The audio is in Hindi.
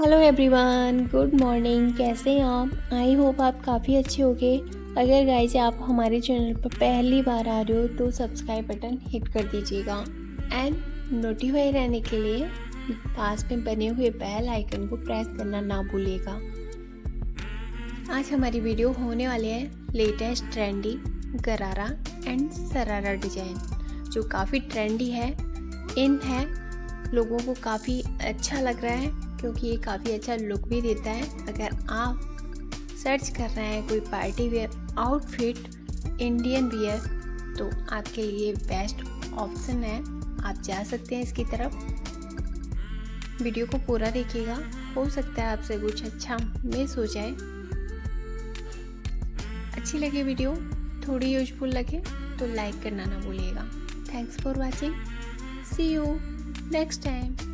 Hello everyone, good morning. कैसे हैं आप? आई होप आप काफ़ी अच्छे होंगे। अगर गाइस आप हमारे चैनल पर पहली बार आ रहे हो तो सब्सक्राइब बटन हिट कर दीजिएगा एंड नोटिफाई रहने के लिए पास में बने हुए बेल आइकन को प्रेस करना ना भूलिएगा। आज हमारी वीडियो होने वाली है latest trendy gharara and sharara design, जो काफ़ी ट्रेंडी है। इन है लोगों को काफ़ी अच्छा लग रहा है क्योंकि ये काफ़ी अच्छा लुक भी देता है। अगर आप सर्च कर रहे हैं कोई party wear outfit, Indian wear, तो आपके लिए बेस्ट ऑप्शन है। आप जा सकते हैं इसकी तरफ। वीडियो को पूरा देखिएगा, हो सकता है आपसे कुछ अच्छा मिस हो जाए। अच्छी लगे वीडियो, थोड़ी यूजफुल लगे तो लाइक करना ना भूलिएगा। Thanks for watching, see you next time.